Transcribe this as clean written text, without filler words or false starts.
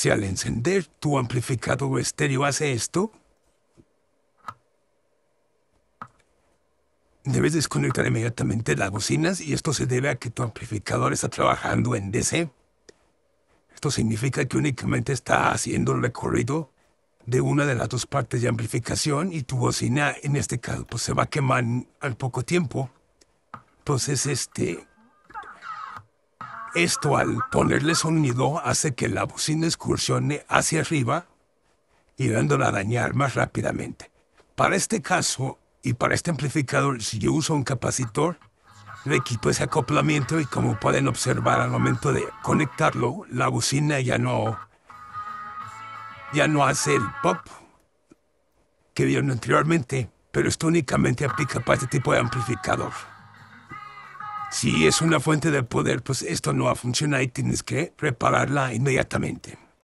Si al encender tu amplificador estéreo hace esto, debes desconectar inmediatamente las bocinas, y esto se debe a que tu amplificador está trabajando en DC. Esto significa que únicamente está haciendo el recorrido de una de las dos partes de amplificación, y tu bocina, en este caso, pues se va a quemar al poco tiempo. Entonces, esto al ponerle sonido hace que la bocina excursione hacia arriba y dándola a dañar más rápidamente. Para este caso y para este amplificador, si yo uso un capacitor, le quito ese acoplamiento y, como pueden observar, al momento de conectarlo, la bocina ya no hace el pop que vieron anteriormente, pero esto únicamente aplica para este tipo de amplificador. Si es una fuente de poder, pues esto no va a funcionar y tienes que repararla inmediatamente.